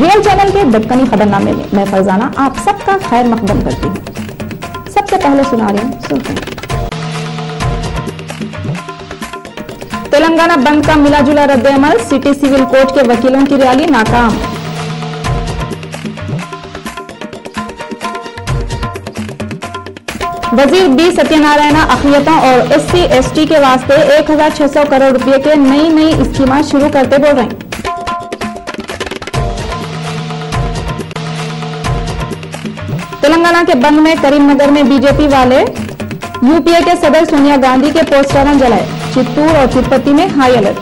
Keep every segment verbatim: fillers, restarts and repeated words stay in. Real channel के दक्कनी खबरनामे में मैं फरजाना आप सबका खैर मकदम करती हूँ। सबसे पहले सुना रही हूँ, सुनते हैं। तेलंगाना बंद का मिला जुला रद्देअमल, सिटी सिविल कोर्ट के वकीलों की रैली नाकाम। वजीर बी सत्यनारायणा अखिलतों और एससी एसटी के वास्ते एक हजार छह सौ करोड़ रुपए के नई नई स्कीम शुरू करते बोल रहे हैं। तेलंगाना के बंद में करीमनगर में बीजेपी वाले यूपीए के सदर सोनिया गांधी के पोस्टर जलाए। चित्तूर और तिरुपति में हाई अलर्ट।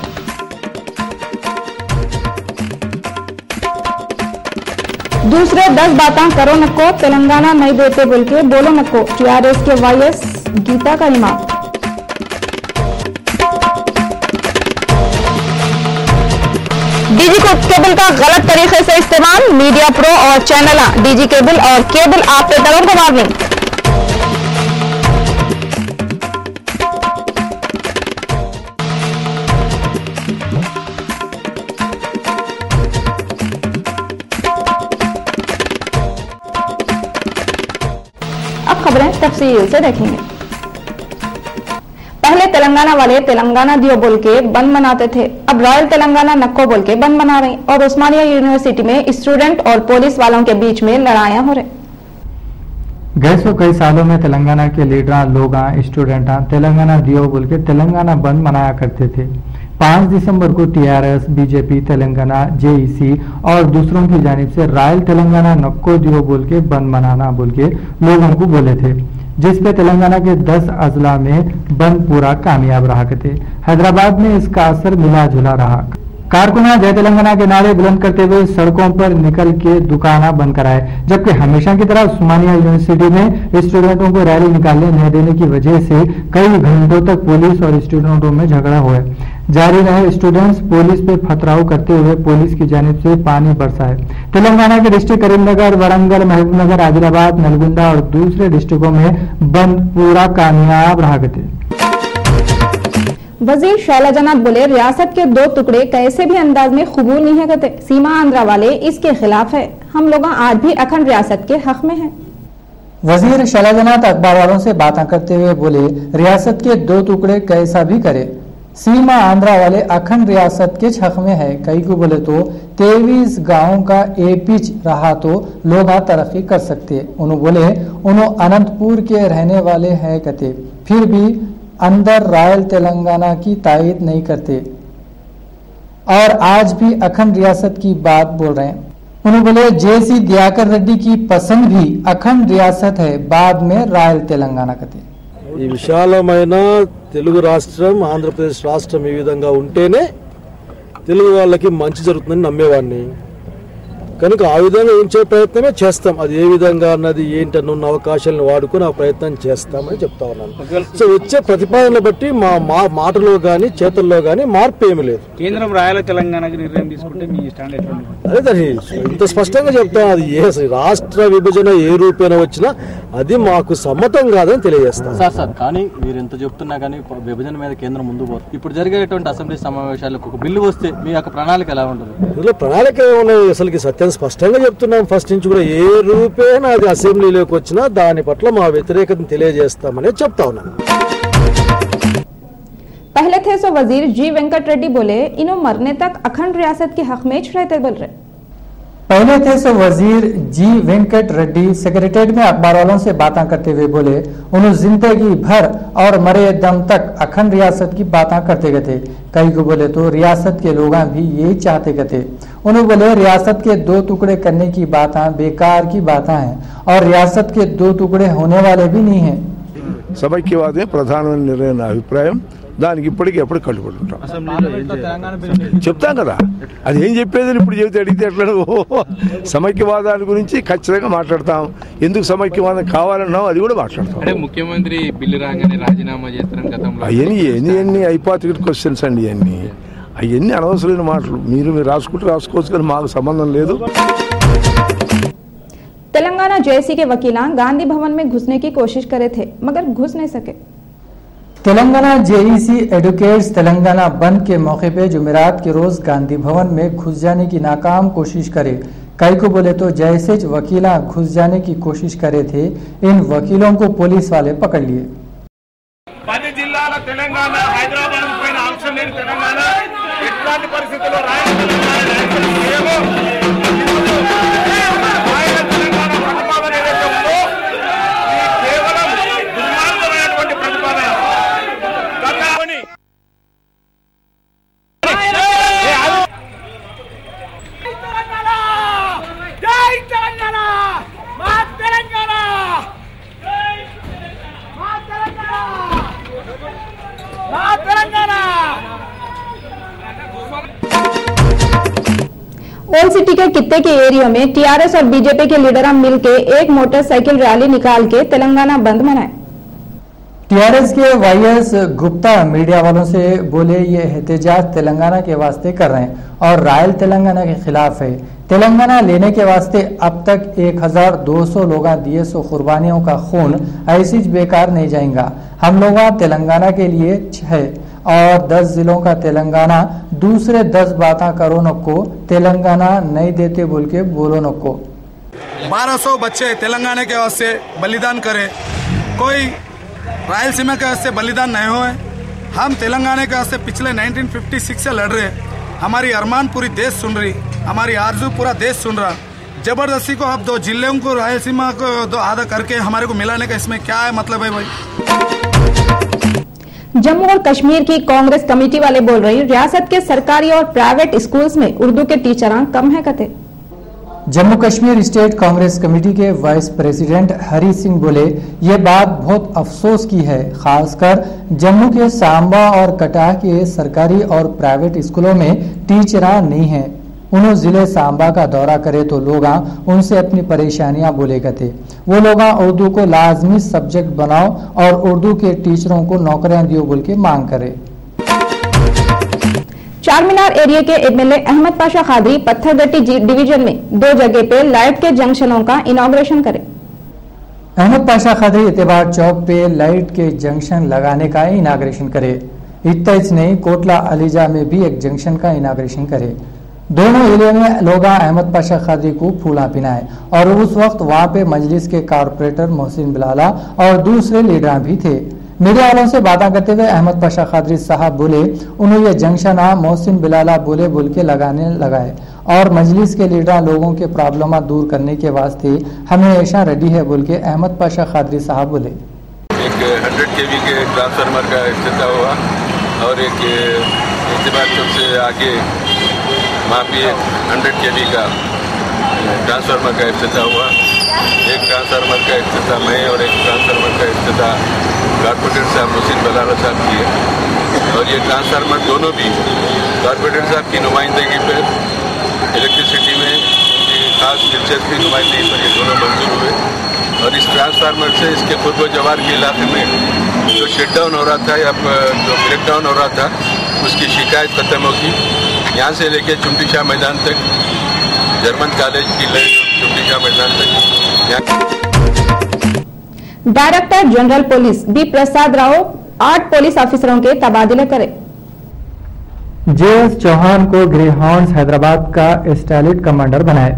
दूसरे दस बातें करो नको, तेलंगाना नहीं देते बोल के बोलो नको, टीआरएस के वाईएस गीता का इमाम। डीजी केबल का गलत तरीके से इस्तेमाल, मीडिया प्रो और चैनल डीजी केबल और केबल ऑपरेटरों को वार्निंग। अब खबरें तफसील से देखेंगे। पहले तेलंगाना वाले तेलंगाना दियो बोल के बंद मनाते थे, अब रॉयल तेलंगाना नक्को बोल के बंद मना रहे हैं और उस्मानिया यूनिवर्सिटी में स्टूडेंट और पुलिस वालों के बीच में लड़ाइयां हो रही। गए सौ कई सालों में तेलंगाना के लीडर लोग स्टूडेंट तेलंगाना दियो बोल के तेलंगाना बंद मनाया करते थे। पाँच दिसंबर को टीआरएस, बीजेपी, तेलंगाना, जेईसी और दूसरों की जानिब से रॉयल तेलंगाना नक्को दियो बोल के बंद मनाना बोल के लोगों को बोले थे, जिसपे तेलंगाना के दस अजला में बंद पूरा कामयाब रहा करते। हैदराबाद में इसका असर मिला जुला रहा। कारकुना जय तेलंगाना के नारे बुलंद करते हुए सड़कों पर निकल के दुकाना बंद कराए, जबकि हमेशा की तरह उस्मानिया यूनिवर्सिटी में स्टूडेंटों को रैली निकालने नहीं देने की वजह से कई घंटों तक पुलिस और स्टूडेंटों में झगड़ा हुआ जारी रहे। स्टूडेंट्स पुलिस पे पथराव करते हुए पुलिस की जानिब से पानी बरसाए। तेलंगाना के डिस्ट्रिक्ट करीमनगर, वरंगल, महबूबनगर, आदिलाबाद, नलगुंडा और दूसरे डिस्ट्रिक्टों में बंद पूरा कामयाब रहा करते। वजीर शैलजानाथ बोले, रियासत के दो टुकड़े कैसे भी अंदाज में कबूल नहीं है करते, सीमा आंध्रा वाले इसके खिलाफ है, हम लोग आज भी अखंड रियासत के हक में है। वजीर शैलजानाथ अखबार वालों से बात करते हुए बोले, रियासत के दो टुकड़े कैसा भी करे, सीमा आंध्रा वाले अखंड रियासत के छक में है। कई को बोले तो तेईस गाँव का एक पिच रहा तो लोग तरक्की कर सकते। उन्होंने बोले उन्हों अनंतपुर के रहने वाले हैं कहते, फिर भी अंदर रॉयल तेलंगाना की तायद नहीं करते और आज भी अखंड रियासत की बात बोल रहे हैं। उन्होंने बोले जेसी दियाकर रेड्डी की पसंद भी अखंड रियासत है, बाद में रॉयल तेलंगाना कहते। ఈ విశాలమైన తెలుగు రాష్ట్రం, ఆంధ్రప్రదేశ్ రాష్ట్రం ఈ విధంగా ఉంటేనే తెలుగు వాళ్ళకి మంచి జరుగుతుందని నమ్మేవాడిని కనుక ఆ విధంగా ఏం చే ప్రయత్నమే చేస్తాం. అది ఏ విధంగా అన్నది ఏంటన్న ఉన్న అవకాశాలను వాడుకొని ఆ ప్రయత్నం చేస్తామని చెప్తా ఉన్నాను. సో వచ్చే ప్రతిపాదనలు బట్టి మా మాటలో గాని చేతల్లో గాని మార్పు ఏమీ లేదు. కేంద్రం రాయల తెలంగాణకి నిర్ణయం తీసుకుంటే మీ స్టాండ్ ఏంటి? అదే తెలుసు, ఇంత స్పష్టంగా చెప్తాం. అది ఏ రాష్ట్ర విభజన ఏ రూపేణ వచ్చినా అది మాకు సమ్మతం కాదని తెలియజేస్తాం. సార్ సార్ కానీ మీరు ఎంత చెప్తున్నా కానీ విభజన మీద కేంద్రం ముందు పోతుంది. ఇప్పుడు జరిగేటువంటి అసెంబ్లీ సమావేశాలకు ఒక బిల్లు వస్తే మీ యొక్క ప్రణాళిక ఎలా ఉంటుంది? ఇందులో ప్రణాళిక ఏమున్నాయి అసలుకి సత్యం స్పష్టంగా చెప్తున్నాం. ఫస్ట్ నుంచి కూడా ఏ రూపేణ అది అసెంబ్లీలోకి వచ్చినా దాని పట్ల మా వ్యతిరేకతను తెలియజేస్తామని చెప్తా ఉన్నాను. पहले थे सो वजीर जी वेंकट रेड्डी बोले, इन्हों मरने तक अखंड रियासत के हक में रहते बोल रहे। पहले थे सो वजीर जी वेंकट रेड्डी सेक्रेटेरिएट में अखबार वालों से बातें करते हुए बोले। उन्होंने जिंदगी भर और मरे दम तक अखंड रियासत की बातें करते गए थे। कई को बोले तो रियासत के लोग भी यही चाहते गए थे। उन्होंने बोले रियासत के दो टुकड़े करने की बातें बेकार की बातें हैं और रियासत के दो टुकड़े होने वाले भी नहीं है। सभा की बात है प्रधानमंत्री निर्णय अभिप्राय दाने की इपड़की अब कल चुप्ता कदा अदेद समक्यवादा खचिता माटड़ता समक्यवाद कावालना अभी मुख्यमंत्री बिल्ल राजीनामा अवी अपात्र क्वेश्चन अंडी अवी अनवसर माटल रास्क रास्को संबंध ले। तेलंगाना जेएसी के वकील गांधी भवन में घुसने की कोशिश करे थे मगर घुस नहीं सके। तेलंगाना जेईसी एडुकेट्स तेलंगाना बंद के मौके पे जुमेरात के रोज गांधी भवन में घुस जाने की नाकाम कोशिश करे। कई को बोले तो जैसे वकीला घुस जाने की कोशिश करे थे इन वकीलों को पुलिस वाले पकड़ लिए। पद जिल्लाला तेलंगाना हैदराबाद पైన ఆప్షన్ లేని తెలంగాణ ఇట్లాంటి పరిస్థితుల్లో ओल्ड सिटी के कित्ते के एरिया में टीआरएस और बीजेपी के लीडर मिलके एक मोटरसाइकिल रैली निकाल के तेलंगाना बंद मनाए। टीआरएस के वाईएस गुप्ता मीडिया वालों से बोले ये एहतजाज तेलंगाना के वास्ते कर रहे हैं और रायल तेलंगाना के खिलाफ है। तेलंगाना लेने के वास्ते अब तक एक हज़ार दो सौ लोग दिए सो कुर्बानियों का खून ऐसी बेकार नहीं जाएगा। हम लोग तेलंगाना के लिए छह और दस जिलों का तेलंगाना दूसरे दस बातें करो नको तेलंगाना नहीं देते बोल के बोलो नको। बारह सौ बच्चे तेलंगाना के वास्ते बलिदान करे, कोई रायलसीमा के वास्ते बलिदान नहीं हुए। हम तेलंगाना के वास्ते पिछले उन्नीस सौ छप्पन से लड़ रहे। हमारी अरमान पूरी देश सुन रही, हमारी आरजू पूरा देश सुन रहा। जबरदस्ती को अब दो जिलों को रायलसीमा को दो आधा करके हमारे को मिलाने का इसमें क्या है मतलब है भाई। जम्मू और कश्मीर की कांग्रेस कमेटी वाले बोल रही रियासत के सरकारी और प्राइवेट स्कूल्स में उर्दू के टीचर कम है कहते। जम्मू कश्मीर स्टेट कांग्रेस कमेटी के वाइस प्रेसिडेंट हरी सिंह बोले ये बात बहुत अफसोस की है। खासकर जम्मू के सांबा और कटाह के सरकारी और प्राइवेट स्कूलों में टीचर नहीं है। उन्होंने जिले सांबा का दौरा करे तो लोग उनसे अपनी परेशानियां बोले गए। वो लोग उर्दू को लाजमी सब्जेक्ट बनाओ और उर्दू के टीचरों को नौकरियां दियो बोल के मांग करे। चारमीनार एरिया के एमएलए अहमद पाशा खादरी पत्थरगट्टी डिवीजन में दो जगह पे लाइट के जंक्शनों का इनॉग्रेशन करे। अहमद पाशा खादरी इतबार चौक पे लाइट के जंक्शन लगाने का इनॉग्रेशन करे। इतना ही नहीं कोटला अलीजा में भी एक जंक्शन का इनॉग्रेशन करे। दोनों एरिया में लोग अहमद पाशा खादरी को फूला पिनाए और उस वक्त वहाँ पे मजलिस के कारपोरेटर मोहसिन बिलाला और दूसरे लीडर भी थे। मीडिया वालों से बातें करते हुए अहमद पाशा खादरी साहब बोले उन्होंने ये जंक्शन आ मोहसिन बिलाला बोले बोल के लगाने लगाए और मजलिस के लीडर लोगों के प्रॉब्लम दूर करने के वास्ते हमेशा रेडी है बोल के अहमद पाशा खादरी साहब बोले। एक हंड्रेड के वी के ट्रांसफार्मर का इस्तेमाल हुआ और एक सबसे आगे वहाँ पे एक हंड्रेड के वी का ट्रांसफार्मर का इस्तेमाल हुआ। एक ट्रांसफार्मर का इस्तेमाल मैं और एक ट्रांसफार्मर का इस्तेमाल कारपोरेटर साहब मोहसिन बलारा साहब की है और ये ट्रांसफार्मर दोनों भी कारपोरेटर साहब की नुमाइंदगी पर इलेक्ट्रिसिटी में उनकी खास दिलचस्पी नुमाइंदगी पर ये दोनों मंजूर हुए। और इस ट्रांसफार्मर से इसके खुद व जवार के इलाके में जो शटडाउन हो रहा था या जो ब्रेकडाउन हो रहा था उसकी शिकायत खत्म होगी। यहाँ से लेके चुमटी शाह मैदान तक जर्मन कॉलेज की लाइन चुमटी शाह मैदान तक। Director general police B Prasad Rao आठ पुलिस ऑफिसरों के तबादले करे। जे एस चौहान को ग्रेहाउंड्स हैदराबाद का स्टाइलिट कमांडर बनाए।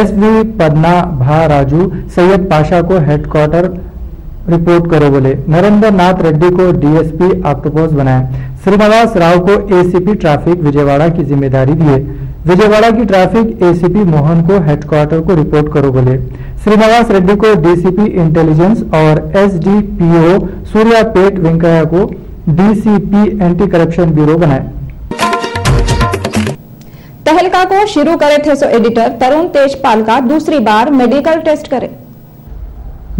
एस बी पदना भा राजू सैयद पाशा को हेडक्वार्टर रिपोर्ट करो बोले। नरेंद्र नाथ रेड्डी को डीएसपी ऑक्टोपस बनाए। श्रीनिवास राव को एसीपी ट्रैफिक विजयवाड़ा की जिम्मेदारी दिए। विजयवाड़ा की ट्रैफिक एसीपी मोहन को हेडक्वार्टर को रिपोर्ट करो बोले। श्रीनिवास रेड्डी को डीसीपी इंटेलिजेंस और एसडीपीओ सूर्यापेट वेंकैया को डीसीपी एंटी करप्शन ब्यूरो बनाए। तहलका को शुरू करे थे सो एडिटर तरुण तेजपाल का दूसरी बार मेडिकल टेस्ट करे।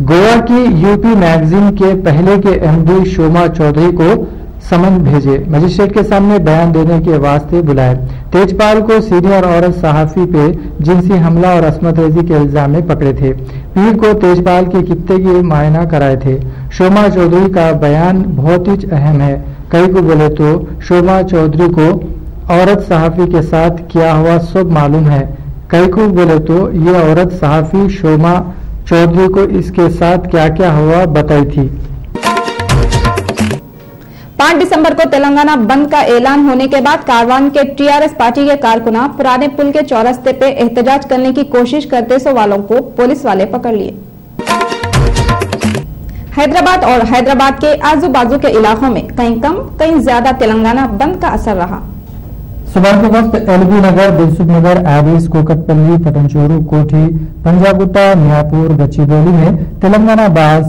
गोवा की यूपी मैगजीन के पहले के एमडी शोमा चौधरी को समन भेजे, मजिस्ट्रेट के सामने बयान देने के वास्ते बुलाए। तेजपाल को सीनियर औरत सहाफी पे जिनसी हमला और असमत रेजी के इल्जाम में पकड़े थे। पीर को तेजपाल के कित्ते के मायना कराए थे। शोमा चौधरी का बयान बहुत ही अहम है, कई को बोले तो शोमा चौधरी को औरत सहाफी के साथ क्या हुआ सब मालूम है, कई को बोले तो ये औरत सहाफी शोमा चौधरी को इसके साथ क्या क्या हुआ बताई थी। पाँच दिसंबर को तेलंगाना बंद का ऐलान होने के बाद कारवान के टीआरएस पार्टी के कारकुना पुराने पुल के चौरस्ते पे एहतजाज करने की कोशिश करते सो वालों को पुलिस वाले पकड़ लिए। हैदराबाद और हैदराबाद के आजू बाजू के इलाकों में कहीं कम कहीं ज्यादा तेलंगाना बंद का असर रहा। सुबह के वक्त एलबी नगर, दिलसुख नगर, आरिस, कोकटपल्ली, पटनचोरू, कोठी, पंजागुट्टा, मियापुर, गच्चीबोली में तेलंगाना बाज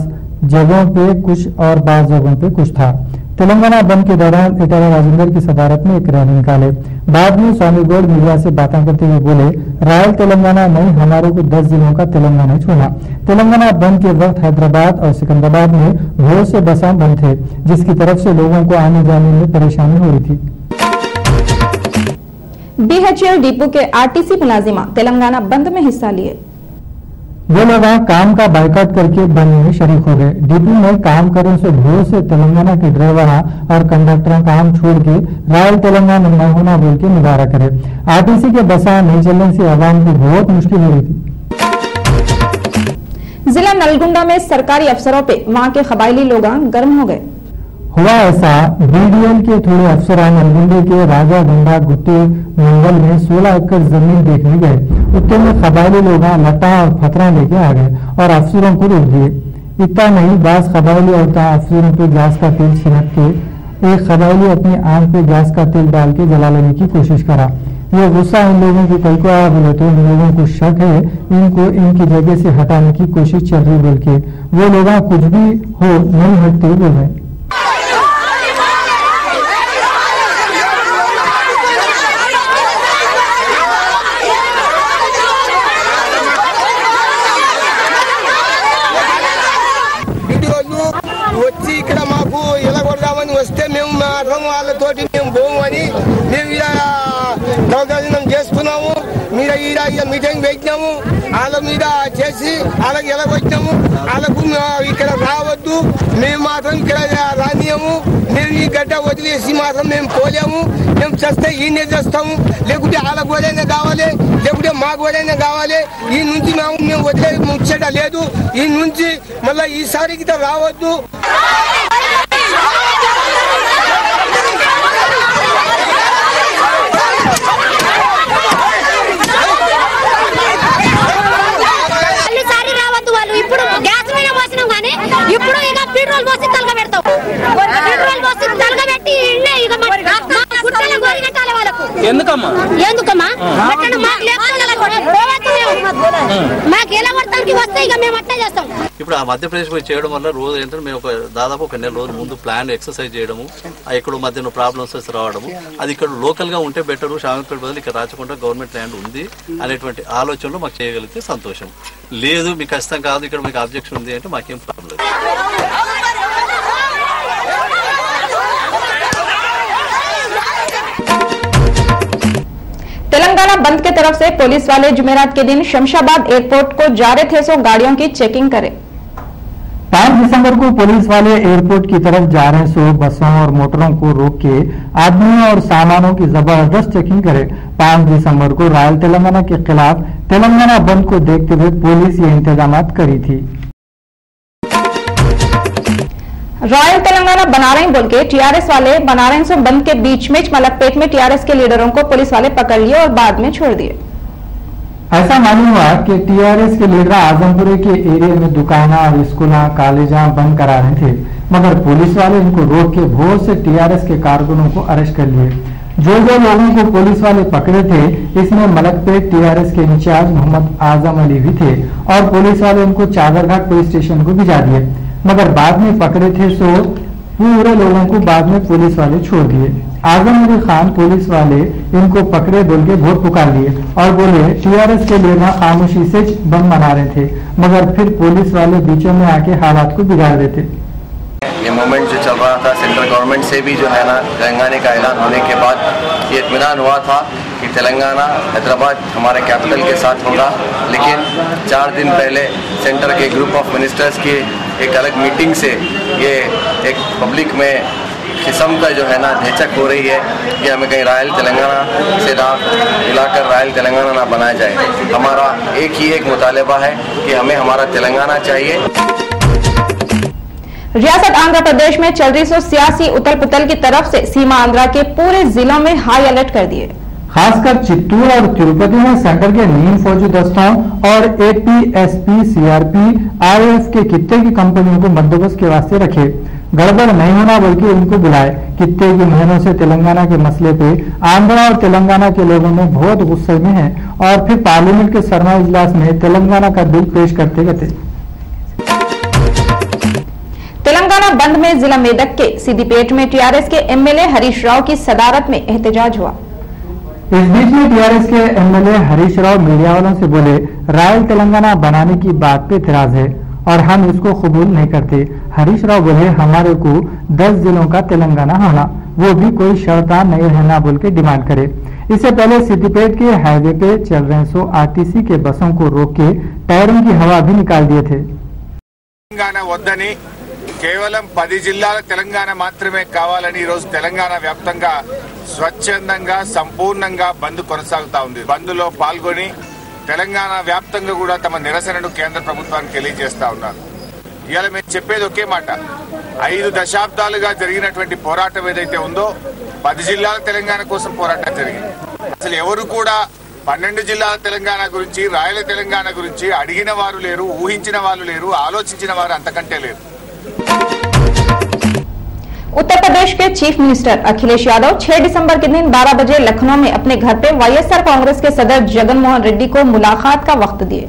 जगहों पे कुछ और बाज जगहों पे कुछ था। तेलंगाना बंद के दौरान इटावा राजेंद्र की सदारत में एक रैली निकाले। बाद में स्वामी गौड़ मीडिया से बातें करते हुए बोले, रॉयल तेलंगाना नहीं, हमारे को दस जिलों का तेलंगाना छोड़ा। तेलंगाना बंद के वक्त हैदराबाद और सिकंदराबाद में भोर से बसा बंद थे, जिसकी तरफ से लोगों को आने जाने में परेशानी हो रही थी। बीएचईएल डिपो के आरटीसी मुलाजिमा तेलंगाना बंद में हिस्सा लिए। वे लोग काम का बाइकआउट करके बंद में शरीक हो गए। डिपो में काम करने से भोर से तेलंगाना के ड्राइवर और कंडक्टर काम छोड़ के रॉयल तेलंगाना न होना बोल के निवारा करे। आरटीसी के बसा नहीं चलने से आवाम को बहुत मुश्किल हो रही थी। जिला नलगुंडा में सरकारी अफसरों पे वहाँ के कबायली लोग गर्म हो गए। हुआ ऐसा, बीडीएल के थोड़े अफसर नलगुंडे के राजा गंडा गुट्टी मंगल में सोलह एकड़ जमीन देखने गए। उत्ते में कबायली लोग लटा और फतरा लेके आ गए और अफसरों को रोक दिए। इतना नहीं, बास कबायली और अफसरों पे गैस का तेल छिड़क के एक कबायली अपनी आंख पे गैस का तेल डाल के जला लेने की कोशिश करा। ये गुस्सा उन लोगों की कई को आया, बोले तो उन लोगों को शक है इनको इनकी जगह से हटाने की कोशिश चल रही बोल के वो लोग कुछ भी हो नहीं हटते बोल रहे। వస్తే మేము మాత్రం వాళ్ళతోటి మేము పోమని మేము ఇలా దౌర్జన్యం చేస్తున్నాము, మీరు ఇలా ఇలా మీటింగ్ పెట్టినాము, వాళ్ళ మీద చేసి వాళ్ళకి ఎలా వచ్చినాము, వాళ్ళకు ఇక్కడ రావద్దు, మేము మాత్రం ఇక్కడ రానియము, మేము ఈ గడ్డ వదిలేసి మాత్రం మేము పోలేము, మేము చేస్తే ఈయనే చేస్తాము, లేకుంటే వాళ్ళ గోడైనా కావాలి, లేకుంటే మా గోడైనా కావాలి, ఈ నుంచి మేము మేము వదిలే ముచ్చట లేదు, ఈ నుంచి మళ్ళీ ఈసారికి రావద్దు। ఇప్పుడు ఆ మధ్యప్రదేశ్ పోయి చేయడం వల్ల రోజు ఏంటంటే మేము ఒక దాదాపు ఒక నెల రోజుల ముందు ప్లాన్ ఎక్సర్సైజ్ చేయడము, ఎక్కడో మధ్యలో ప్రాబ్లమ్స్ వచ్చి రావడము, అది ఇక్కడ లోకల్ గా ఉంటే బెటర్, శాంతిపేట బదులు ఇక్కడ రాచకుండా గవర్నమెంట్ ల్యాండ్ ఉంది అనేటువంటి ఆలోచనలో మాకు చేయగలిగితే సంతోషం, లేదు మీకు కష్టం కాదు ఇక్కడ మీకు ఆబ్జెక్షన్ ఉంది అంటే మాకేం ప్రాబ్లం లేదు। तेलंगाना बंद के तरफ से पुलिस वाले जुमेरात के दिन शमशाबाद एयरपोर्ट को जा रहे थे सो गाड़ियों की चेकिंग करे। पाँच दिसंबर को पुलिस वाले एयरपोर्ट की तरफ जा रहे सो बसों और मोटरों को रोक के आदमियों और सामानों की जबरदस्त चेकिंग करे। पाँच दिसंबर को रॉयल तेलंगाना के खिलाफ तेलंगाना बंद को देखते हुए पुलिस ये इंतजाम करी थी। रॉयल तेलंगाना बना रहे बोल के टीआरएस वाले बना रहे सो बंद के बीच में मलकपेट में टीआरएस के लीडरों को पुलिस वाले पकड़ लिए और बाद में छोड़ दिए। ऐसा मालूम हुआ कि टीआरएस के लीडर आजमपुरे के एरिया में दुकाना और स्कूल कॉलेज बंद करा रहे थे, मगर पुलिस वाले इनको रोक के भोर से टीआरएस के कारकुनों को अरेस्ट कर लिए। जो जो लोगों को पुलिस वाले पकड़े थे इसमें मलकपेट टीआरएस के इंचार्ज मोहम्मद आजम अली भी थे और पुलिस वाले उनको चादरघाट पुलिस स्टेशन को भिजा दिए, मगर बाद में पकड़े थे सो पूरे लोगों को बाद में पुलिस वाले छोड़ दिए। आजम अली खान पुलिस वाले इनको पकड़े बोल के बहुत पुकार लिए और बोले टीआरएस के लेना खामोशी से बम मना रहे थे, मगर फिर पुलिस वाले बीचों में आके हालात को बिगाड़ देते। ये मूवमेंट जो चल रहा था सेंट्रल गवर्नमेंट से भी जो है ना तेलंगाना का ऐलान होने के बाद ये इत्मीनान हुआ था कि तेलंगाना हैदराबाद हमारे कैपिटल के साथ होगा, लेकिन चार दिन पहले सेंटर के ग्रुप ऑफ मिनिस्टर्स की एक अलग मीटिंग से ये एक पब्लिक में किस्म का जो है ना झेचक हो रही है कि हमें कहीं रॉयल तेलंगाना से ना मिलाकर रॉयल तेलंगाना ना बनाया जाए। हमारा एक ही एक मुतालबा है कि हमें हमारा तेलंगाना चाहिए। रियासत आंध्र प्रदेश में चल रही सियासी उतल पुतल की तरफ से सीमा आंध्रा के पूरे जिलों में हाई अलर्ट कर दिए। खासकर चित्तूर और तिरुपति में सेंटर के नीम फौजी दस्तों और एपीएसपी, सीआरपी, आरएएफ के कितने की कंपनियों को बंदोबस्त के वास्ते रखे, गड़बड़ नहीं होना बल्कि उनको बुलाए। कितने के महीनों से तेलंगाना के मसले पे आंध्रा और तेलंगाना के लोगों में बहुत गुस्से में है और फिर पार्लियामेंट के सरना इजलास में तेलंगाना का बिल पेश करते रहते। तेलंगाना बंद में जिला मेदक के सिद्दीपेट में टीआरएस के एमएलए हरीश राव की सदारत में एहतजाज हुआ। इस बीच में टीआरएस के एमएलए हरीश राव मीडिया वालों से बोले रॉयल तेलंगाना बनाने की बात पे इतराज है और हम इसको कबूल नहीं करते। हरीश राव बोले हमारे को दस जिलों का तेलंगाना होना, वो भी कोई शर्तान नहीं रहना बोल के डिमांड करे। इससे पहले सिद्दीपेट के हाईवे पे चल रहे सौ आरटीसी के बसों को रोक के टायरों की हवा भी निकाल दिए थे। కేవలం పది జిల్లాల తెలంగాణ మాత్రమే కావాలని ఈ రోజు తెలంగాణ వ్యాప్తంగా స్వచ్ఛందంగా సంపూర్ణంగా బంద్ కొనసాగుతా ఉంది. బంద్లో పాల్గొని తెలంగాణ వ్యాప్తంగా కూడా తమ నిరసనను కేంద్ర ప్రభుత్వానికి తెలియజేస్తా ఉన్నారు. ఇయాల మేము చెప్పేది ఒకే మాట, ఐదు దశాబ్దాలుగా జరిగినటువంటి పోరాటం ఏదైతే ఉందో పది జిల్లాల తెలంగాణ కోసం పోరాటం జరిగింది. అసలు ఎవరు కూడా పన్నెండు జిల్లాల తెలంగాణ గురించి రాయల తెలంగాణ గురించి అడిగిన వారు లేరు, ఊహించిన వాళ్ళు లేరు, ఆలోచించిన వారు అంతకంటే లేరు। उत्तर प्रदेश के चीफ मिनिस्टर अखिलेश यादव छह दिसंबर के दिन बारह बजे लखनऊ में अपने घर पे वाईएसआर कांग्रेस के सदर जगन मोहन रेड्डी को मुलाकात का वक्त दिए।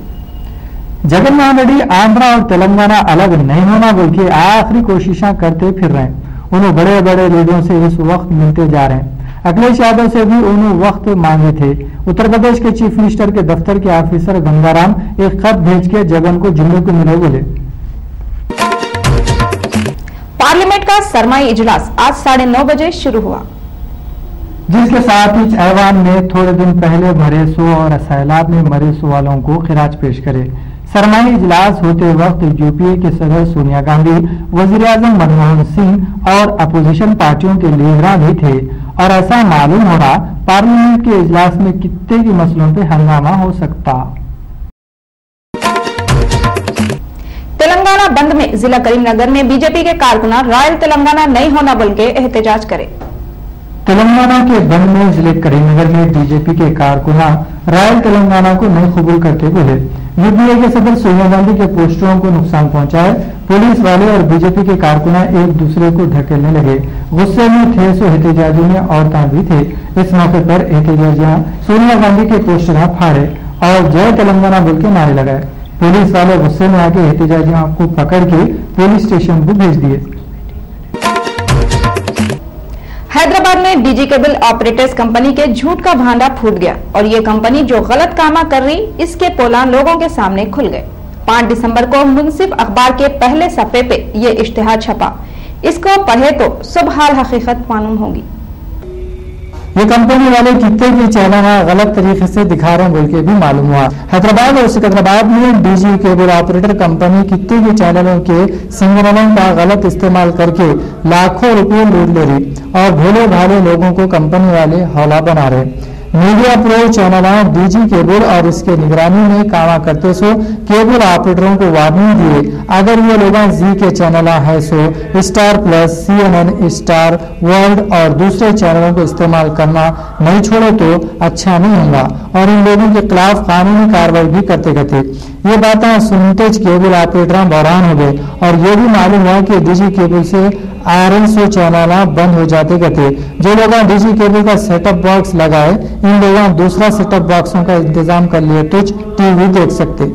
जगन मोहन रेड्डी आंध्रा और तेलंगाना अलग नहीं होना बल्कि आखिरी कोशिशें करते फिर रहे हैं। उन्होंने बड़े बड़े लीडरों से इस वक्त मिलते जा रहे हैं। अखिलेश यादव से भी उन्होंने वक्त मांगे थे। उत्तर प्रदेश के चीफ मिनिस्टर के दफ्तर के ऑफिसर गंगाराम एक खत भेज के जगन को जुम्मे को मिले बोले। पार्लियामेंट का सरमाई इजलास आज साढ़े नौ बजे शुरू हुआ, जिसके साथ ही ऐवान में थोड़े दिन पहले भरे सो और सैलाब में मरे सो वालों को खिराज पेश करे। सरमाई इजलास होते वक्त यूपीए के सदर सोनिया गांधी, वजीर आजम मनमोहन सिंह और अपोजिशन पार्टियों के लीडर भी थे और ऐसा मालूम हो रहा पार्लियामेंट के इजलास में कितने के मसलों पर हंगामा हो सकता। तेलंगाना बंद में जिला करीमनगर में बीजेपी के कारकुना रॉयल तेलंगाना नहीं होना बल्कि एहतजाज करे। तेलंगाना के बंद में जिले करीमनगर में बीजेपी के कारकुना रॉयल तेलंगाना को नहीं कबूल करते बोले। यूपीए के सदर सोनिया गांधी के पोस्टरों को नुकसान पहुंचाए। पुलिस वाले और बीजेपी के कारकुना एक दूसरे को धकेलने लगे। गुस्से में थे सो एहतजाजियों में औरतें भी थे। इस मौके पर एहतजाजियां सोनिया गांधी के पोस्टर फाड़े और जय तेलंगाना बोल के नारे लगाए। पुलिस वाले गुस्से में आके एहतजाजियों को पकड़ के पुलिस स्टेशन को भेज दिए। हैदराबाद में डीजी केबल ऑपरेटर्स कंपनी के झूठ का भांडा फूट गया और ये कंपनी जो गलत काम कर रही इसके पोलान लोगों के सामने खुल गए। पाँच दिसंबर को मुंसिफ अखबार के पहले सफे पे ये इश्तेहार छपा, इसको पढ़े तो सब हाल हकीकत मालूम होगी। ये कंपनी वाले कितने भी चैनल गलत तरीके से दिखा रहे हैं बोल के भी मालूम हुआ। हैदराबाद और सिकंदराबाद में डीजी केबल ऑपरेटर कंपनी कितने भी चैनलों के सिग्नलों का गलत इस्तेमाल करके लाखों रुपए लूट ले रही और भोले भाले लोगों को कंपनी वाले हौला बना रहे। Media pro channel DG cable और इसके निगरानी में काम करते सो केबल ऑपरेटरों को वार्निंग दिए, अगर ये लोग जी के चैनल है सो Star Plus, CNN, Star World और दूसरे चैनलों को इस्तेमाल करना नहीं छोड़े तो अच्छा नहीं होगा और इन लोगों के खिलाफ कानूनी कार्रवाई भी करते करते ये बातें सुनते केबल ऑपरेटर हैरान हो गए और ये भी मालूम हुआ कि डीसी केबल से आयरन स्विच चलाना बंद हो जाते थे। जो लोग डीसी केबल का सेटअप बॉक्स लगाए इन लोगों दूसरा सेटअप बॉक्सों का इंतजाम कर लिए कुछ टीवी देख सकते।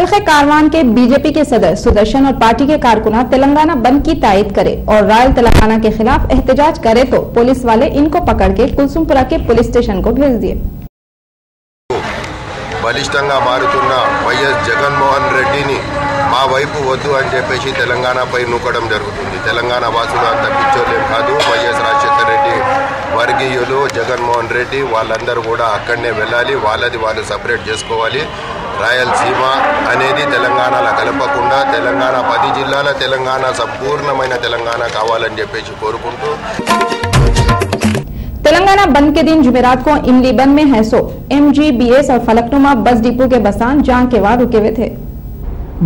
हल्के कारवान के बीजेपी के सदर सुदर्शन और पार्टी के कारकुना तेलंगाना बंद की तायद करे और रॉयल तेलंगाना के खिलाफ एहतजाज करे तो पुलिस वाले इनको पकड़ के कुलसुमपुरा के पुलिस स्टेशन को भेज दिए। बलिष्ठंगा मारुतुन्ना वैएस जगन्मोहन रेड्डी ने मा वैपु वद्दु अनि चेप्पेसी तेलंगाना पै नूकडम जरुगुतुंदी। तेलंगाना वासुलु अंत पिच्चोले कादु। वैएस राजशेखर रेड्डी वर्गीयुलु जगन्मोहन रेड्डी वाळ्ळंदरू कूडा अक्कडने वेळ्ळाली, वाळ्ळदि वाळ्ळु सेपरेट चेसुकोवाली। రాయలసీమ అనేది తెలంగాణలో కలపకుండా తెలంగాణ పది జిల్లాల తెలంగాణ సంపూర్ణమైన తెలంగాణ కావాలని చెప్పేసి కోరుకుంటూ तेलंगाना बंद के दिन जुमेरात को इमली बंद में हैसो एमजीबीएस और फलकनुमा बस डिपो के बसान जाम के बाद रुके हुए थे।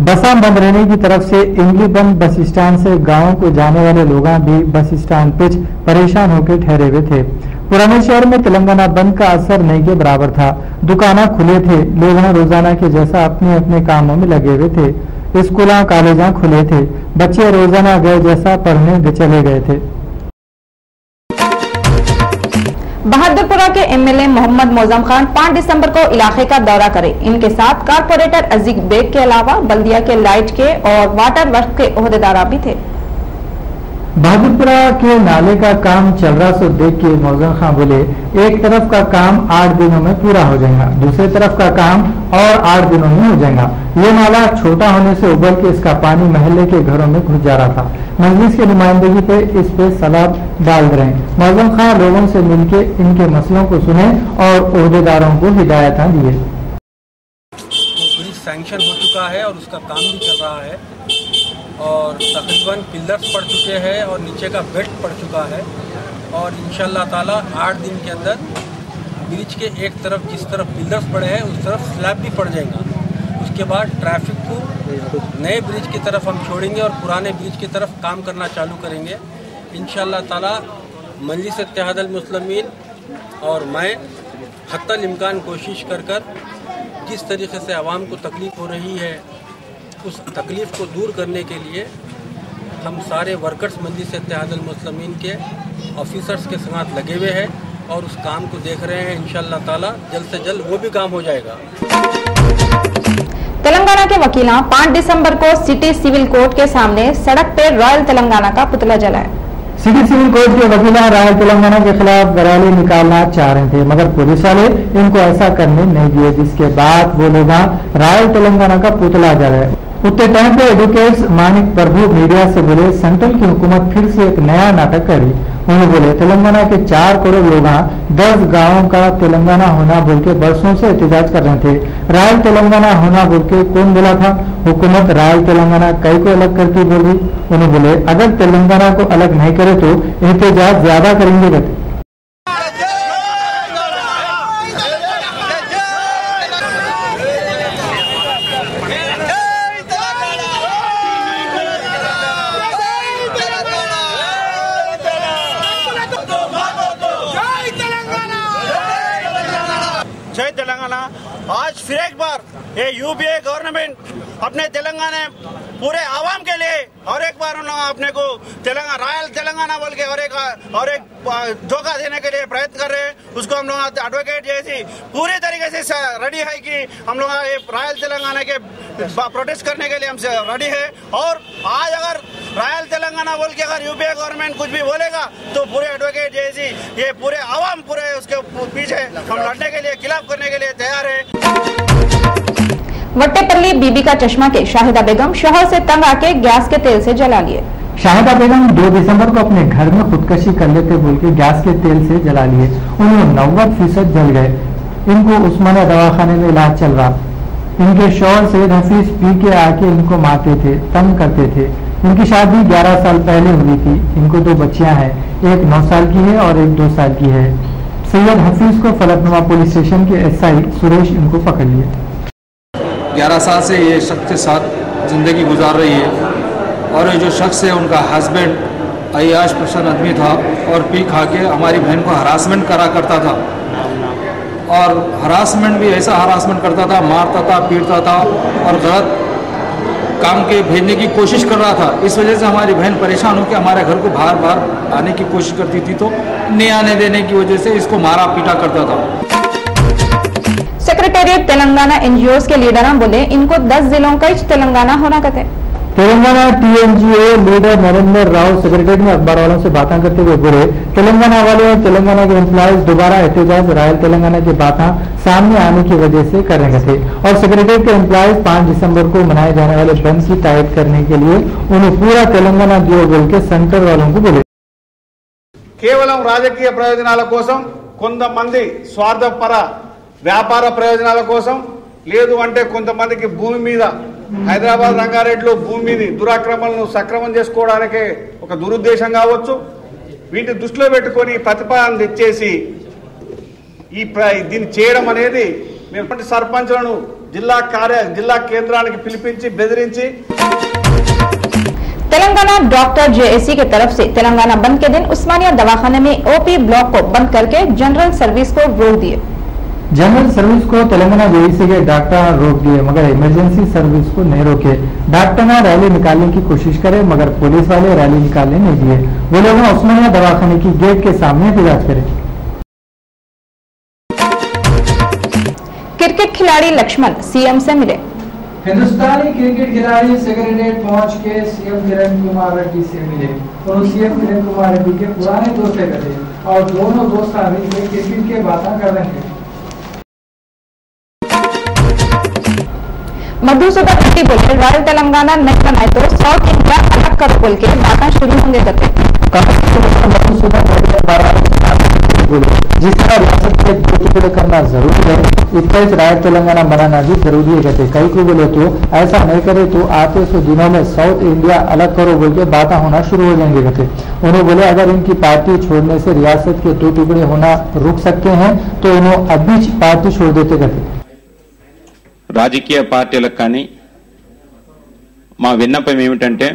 बसां बंद रहने की तरफ से इमली बंद बस स्टैंड से गाँव को जाने वाले लोग भी बस स्टैंड पे परेशान होकर ठहरे हुए थे। पुराने शहर में तेलंगाना बंद का असर नहीं के बराबर था। दुकाना खुले थे, लोग रोजाना के जैसा अपने अपने कामों में लगे हुए थे। स्कूल कॉलेज खुले थे, बच्चे रोजाना गए जैसा पढ़ने चले गए थे। बहादुरपुरा के एमएलए मोहम्मद मोजम खान पाँच दिसंबर को इलाके का दौरा करें। इनके साथ कारपोरेटर अजीज बेग के अलावा बल्दिया के लाइट के और वाटर वर्क के ओहदेदार भी थे। बहादुरपुरा के नाले का काम चल रहा सो देख के मौजम खां बोले, एक तरफ का काम आठ दिनों में पूरा हो जाएगा, दूसरे तरफ का काम और आठ दिनों में हो जाएगा। ये नाला छोटा होने से उबल के इसका पानी महल्ले के घरों में घुस जा रहा था। मजलिस की नुमाइंदगी पे इस पे सलाब डाल रहे। मौजम खां लोगों से मिलके इनके मसलों को सुने और ओहदेदारों को हिदायत दिए। सैंक्शन हो चुका है और उसका काम भी चल रहा है और तकरीबन पिलर्स पड़ चुके हैं और नीचे का बेड पड़ चुका है और इंशाल्लाह ताला आठ दिन के अंदर ब्रिज के एक तरफ जिस तरफ पिलर्स पड़े हैं उस तरफ स्लैब भी पड़ जाएगा। उसके बाद ट्रैफिक को नए ब्रिज की तरफ हम छोड़ेंगे और पुराने ब्रिज की तरफ काम करना चालू करेंगे। इंशाल्लाह ताला मजलिस इत्तेहादुल मुस्लिमीन और मैं हत्तल इम्कान कोशिश कर कर जिस तरीके से आवाम को तकलीफ़ हो रही है उस तकलीफ को दूर करने के लिए हम सारे वर्कर्स मजलिस इत्तेहादुल मुस्लिमीन के ऑफिसर्स के साथ लगे हुए हैं और उस काम को देख रहे हैं। इंशाल्लाह ताला जल्द से जल्द वो भी काम हो जाएगा। तेलंगाना के वकीला पाँच दिसंबर को सिटी सिविल कोर्ट के सामने सड़क पर रॉयल तेलंगाना का पुतला जलाया। सिटी सिविल कोर्ट के वकीला रॉयल तेलंगाना के खिलाफ रैली निकालना चाह रहे थे मगर पुलिस वाले इनको ऐसा करने नहीं दिए, जिसके बाद वो लोग रॉयल तेलंगाना का पुतला जलाए। उतने टाइम पे एडवोकेट्स मानिक प्रभु मीडिया से बोले, सेंट्रल की हुकूमत फिर से एक नया नाटक करी। उन्होंने बोले तेलंगाना के चार करोड़ लोग दस गाँव का तेलंगाना होना बोल के बरसों से एहतजाज कर रहे थे। रॉयल तेलंगाना होना बोल के कौन बोला था? हुकूमत रॉयल तेलंगाना कई को अलग करके बोल दी। उन्होंने बोले अगर तेलंगाना को अलग नहीं करे तो एहतजाज ज्यादा करेंगे। आज फिर एक बार ये यूपीए गवर्नमेंट अपने तेलंगाना पूरे आवाम के लिए और एक बार उन्होंने अपने को तेलंगाना रॉयल तेलंगाना बोल के और एक और एक धोखा देने के लिए प्रयत्न कर रहे हैं। उसको हम लोग एडवोकेट जैसी पूरे तरीके से रेडी है कि हम लोग रॉयल तेलंगाना के प्रोटेस्ट करने के लिए हमसे रेडी है। और आज अगर रॉयल तेलंगाना बोल के अगर यूपीए गवर्नमेंट कुछ भी बोलेगा तो पूरे एडवोकेट जैसी ये पूरे आवाम पूरे उसके पीछे हम लड़ने के लिए खिलाफ करने के लिए तैयार है। वट्टेपल्ली बीबी का चश्मा के शाहिदा बेगम शोहर से तंग आके गैस के तेल से जला लिए। शाहिदा बेगम दो दिसंबर को अपने घर में खुदकशी कर लेते बोल के गैस के तेल से जला लिए। उन्हें नब्बे फीसद जल गए। इनको उस्मानिया दवाखाने में इलाज चल रहा। इनके शोहर सैयद हफीज पी के आके इनको मारते थे, तंग करते थे। इनकी शादी ग्यारह साल पहले हुई थी। इनको दो बच्चियां हैं, एक नौ साल की है और एक दो साल की है। सैयद हफीज को फलकनुमा पुलिस स्टेशन के एसआई सुरेश इनको पकड़ लिए। ग्यारह साल से ये शख्स के साथ ज़िंदगी गुजार रही है और ये जो शख्स है उनका हस्बैंड अयाश प्रशांत आदमी था और पी खा के हमारी बहन को हरासमेंट करा करता था और हरासमेंट भी ऐसा हरासमेंट करता था, मारता था, पीटता था और गलत काम के भेजने की कोशिश कर रहा था। इस वजह से हमारी बहन परेशान होकर हमारे घर को बाहर बाहर आने की कोशिश करती थी, तो नहीं आने देने की वजह से इसको मारा पीटा करता था। सेक्रेटेरिएट तेलंगाना एनजीओ के लीडर बोले इनको दस जिलों का तेलंगाना होना कहते। Telangana TNGO leader Narendra Rao secretary में अखबार वालों से बातें करते हुए बोले तेलंगाना वाले और तेलंगाना के एम्प्लॉयज दोबारा एहतजाज रॉयल तेलंगाना की बातें सामने आने की वजह से कर रहे थे और सेक्रेटरी के एम्प्लॉयज पाँच दिसंबर को मनाए जाने वाले बंद की तायद करने के लिए उन्हें पूरा तेलंगाना दियो बोल के सेंटर वालों को बोले। केवल राजकीय प्रयोजन कोसम कोंतमंदी स्वार्थपर व्यापार प्रयोजन कोसम లేదు అంటే కొంతమందికి భూమి మీద హైదరాబాద్ రంగారెడ్డిలో భూమిని దురాక్రమణను సక్రమం చేసుకోవడానికే ఒక దురుద్దేశం కావచ్చు. వీటిని దృష్టిలో పెట్టుకొని ప్రతిపాదన తెచ్చేసి ఈ దీన్ని చేయడం అనేది మేము సర్పంచులను జిల్లా కార్య జిల్లా కేంద్రానికి పిలిపించి బెదిరించి तेलंगाना डॉक्टर जेएसी के तरफ से तेलंगाना बंद के दिन उस्मानिया दवाखाने में ओपी ब्लॉक को बंद करके जनरल सर्विस को रोक दिए। जनरल सर्विस को तेलंगाना जेईसी के डॉक्टर रोक दिए मगर इमरजेंसी सर्विस को नहीं रोके। डॉक्टर ने रैली निकालने की कोशिश करे मगर पुलिस वाले रैली निकालने नहीं दिए। वो लोग उस्मानिया दवाखाने की गेट के सामने एहतजाज करे। क्रिकेट खिलाड़ी लक्ष्मण सीएम से मिले। हिंदुस्तानी क्रिकेट खिलाड़ी सेक्रेटेरिएट पहुंच के सीएम किरण कुमार रेड्डी से मिले और तो सीएम किरण कुमार रेड्डी के पुराने दोस्त थे और दोनों दोस्त अभी क्रिकेट के बातें कर रहे हैं। मधुसूदन रेड्डी बोले रॉयल तेलंगाना नहीं बनाए तो साउथ इंडिया अलग कर बोल के बातें शुरू होंगे। मधुसूदन रेड्डी बोले जिस तरह रियासत के दो टुकड़े करना जरूरी है इतना ही रॉयल तेलंगाना बनाना भी जरूरी है कहते। कई को बोले तो ऐसा नहीं करे तो आते सौ दिनों में साउथ इंडिया अलग करो बोल के बातें होना शुरू हो जाएंगे कहते। उन्होंने बोले अगर इनकी पार्टी छोड़ने से रियासत के दो टुकड़े होना रुक सकते हैं तो उन्होंने अभी पार्टी छोड़ देते कहते। రాజకీయ పార్టీలకు కానీ మా విన్నపం ఏమిటంటే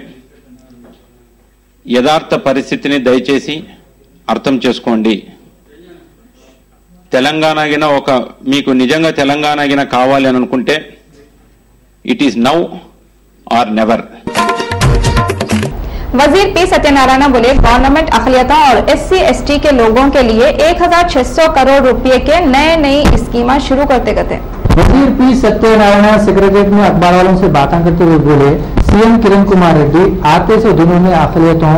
యథార్థ పరిస్థితిని దయచేసి అర్థం చేసుకోండి. తెలంగాణగిన ఒక మీకు నిజంగా తెలంగాణగిన కావాలి అని అనుకుంటే it is now or never. वजीर पी सत्यनारायण बोले गवर्नमेंट अखिलियतों और एससी एसटी के लोगों के लिए एक हज़ार छह सौ करोड़ रुपए के नए नई स्कीमें शुरू करते करते। वजीर पी सत्यनारायण सेक्रेटेरिएट में अखबार वालों से बातें करते हुए बोले सीएम किरण कुमार रेड्डी आते सौ दिनों में अखिलियतों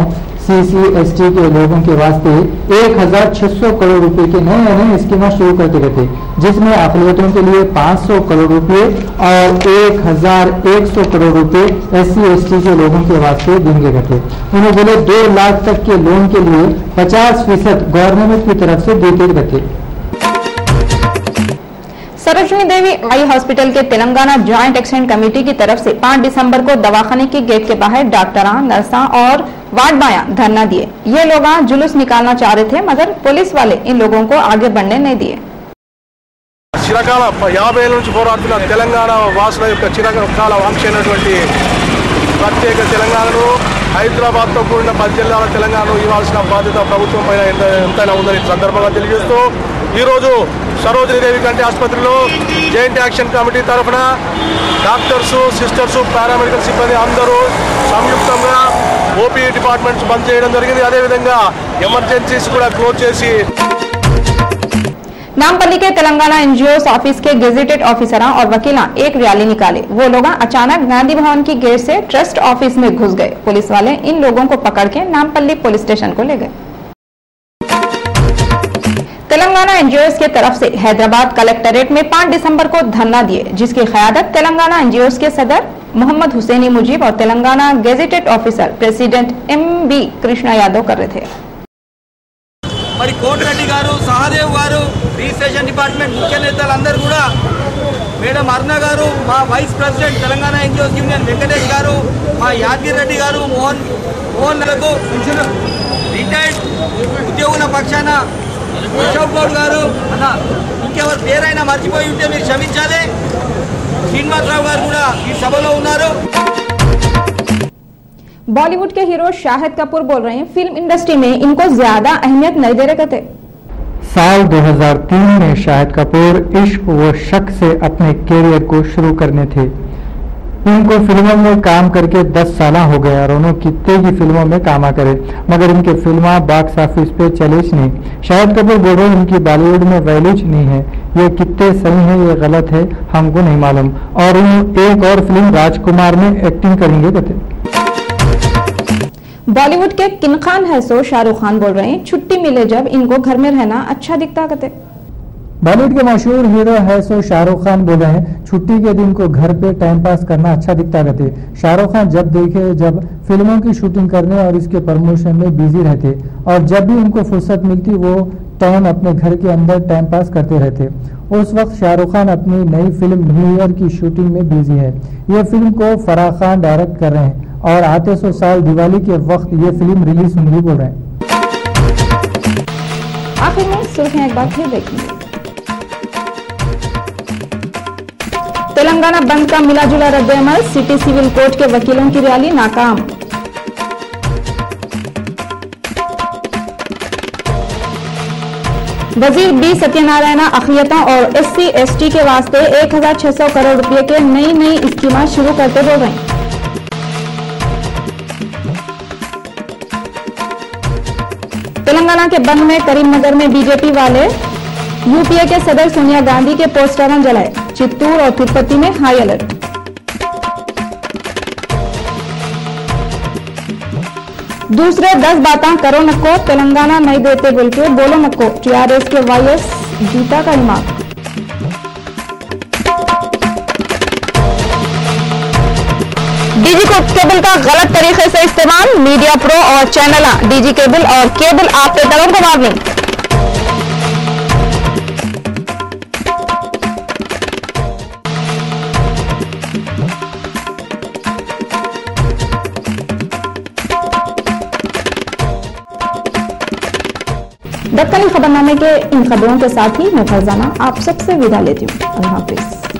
सीसी एसटी के लोगों के वास्ते एक हज़ार छह सौ करोड़ रुपए के नए नए स्कीमें शुरू करते गए थे जिसमें अफिलियतों के लिए पाँच सौ करोड़ रुपए और एक हज़ार एक सौ करोड़ रुपए एससी एसटी के लोगों के वास्ते दिए गए थे। उन्होंने बोले दो लाख तक के लोन के लिए पचास फीसद गवर्नमेंट की तरफ से देते गए थे। सरोजनी देवी आई हॉस्पिटल के तेलंगाना ज्वाइंट एक्शन कमेटी की तरफ से पाँच दिसंबर को दवाखाने के गेट के बाहर डॉक्टरा नर्सा और वार्ड बाया धरना दिए। ये लोग जुलूस निकालना चाह रहे थे मगर पुलिस वाले इन लोगों को आगे बढ़ने नहीं दिए। ప్రత్యేక తెలంగాణను హైదరాబాద్తో కూడిన పది జిల్లాల తెలంగాణను ఇవ్వాల్సిన బాధ్యత ప్రభుత్వం పైన ఎంతైనా ఉందని సందర్భంగా తెలియజేస్తూ ఈరోజు సరోజినీదేవి కంటి ఆసుపత్రిలో జాయింట్ యాక్షన్ కమిటీ తరఫున డాక్టర్సు సిస్టర్సు పారామెడికల్ సిబ్బంది అందరూ సంయుక్తంగా ఓపీ డిపార్ట్మెంట్స్ బంద్ చేయడం జరిగింది. అదేవిధంగా ఎమర్జెన్సీస్ కూడా క్లోజ్ చేసి नामपल्ली के तेलंगाना एनजीओ ऑफिस के गेजेटेड ऑफिसर और वकील एक रैली निकाले। वो लोग अचानक गांधी भवन की गेट से ट्रस्ट ऑफिस में घुस गए। पुलिस वाले इन लोगों को पकड़ के नामपल्ली पुलिस स्टेशन को ले गए। तेलंगाना एनजीओ के तरफ से हैदराबाद कलेक्ट्रेट में पाँच दिसंबर को धरना दिए जिसकी क़यादत तेलंगाना एनजीओ के सदर मोहम्मद हुसैनी मुजीब और Telangana gazetted officer president M B Krishna Yadav कर रहे थे। మరి కోటిరెడ్డి గారు సహదేవ్ గారు రిజిస్ట్రేషన్ డిపార్ట్మెంట్ ముఖ్య నేతలు అందరూ కూడా మేడం అరుణ గారు మా vice president Telangana NGOs union Venkatesh గారు మా యాదగిరి రెడ్డి గారు మోహన్ మోహన్ నలకు రిటైర్డ్ ఉద్యోగుల పక్షాన అశోక్ గౌడ్ గారు అన్న ఇంకెవరి పేరైనా మర్చిపోయి ఉంటే మీరు క్షమించాలి. శ్రీనివాసరావు గారు కూడా ఈ సభలో ఉన్నారు. बॉलीवुड के हीरो शाहिद कपूर बोल रहे हैं फिल्म इंडस्ट्री में इनको ज्यादा अहमियत नहीं दे रहे कहते। साल दो हज़ार तीन में शाहिद कपूर इश्क व शक से अपने कैरियर को शुरू करने थे। इनको फिल्मों में काम करके दस साल हो गए और उन्होंने कितने ही फिल्मों में कामा करे, मगर इनके फिल्म बॉक्स ऑफिस पे चलेच नहीं। शाहिद कपूर बोल रहे इनकी बॉलीवुड में वैल्यूज नहीं है, ये कितने सही है ये गलत है हमको नहीं मालूम। और एक और फिल्म राजकुमार में एक्टिंग करेंगे कहते। बॉलीवुड के किनखान है सो शाहरुख खान बोल रहे हैं छुट्टी मिले जब इनको घर में रहना अच्छा दिखता कहते। बॉलीवुड के मशहूर हीरो है सो शाहरुख खान बोल रहे हैं छुट्टी के दिन को घर पे टाइम पास करना अच्छा दिखता कहते। शाहरुख खान जब देखे जब फिल्मों की शूटिंग करने और इसके प्रमोशन में बिजी रहते और जब भी उनको फुर्सत मिलती वो टाइम अपने घर के अंदर टाइम पास करते रहते। उस वक्त शाहरुख खान अपनी नई फिल्म न्यू ईयर की शूटिंग में बिजी है। ये फिल्म को फराह खान डायरेक्ट कर रहे हैं और आते सौ साल दिवाली के वक्त ये फिल्म रिलीज होगी बोल रहे हैं। आखिर में सुर्खियां एक बार फिर देखेंगे। तेलंगाना बंद का मिला जुला रद्द अमल, सिटी सिविल कोर्ट के वकीलों की रैली नाकाम। वजीर बी सत्यनारायण अखिलता और एस सी एस टी के वास्ते एक हजार छह सौ करोड़ रुपए के नई नई स्कीमें शुरू करते बोल रहे हैं। तेलंगाना के बंद में करीमनगर में बीजेपी वाले यूपीए के सदर सोनिया गांधी के पोस्टर जलाए, चित्तूर और तिरुपति में हाई अलर्ट। दूसरे दस बातें करो नको तेलंगाना नहीं देते बोल के बोलो नको, टीआरएस के वाईएस गीता का रिमार्क। डीजी केबल का गलत तरीके से इस्तेमाल, मीडिया प्रो और चैनल डीजी केबल और केबल आपके दरों को मारने। दक्कनी खबरनामे के इन खबरों के साथ ही मैं फरजाना आप सबसे विदा लेती हूँ। अल्लाह हाफिज।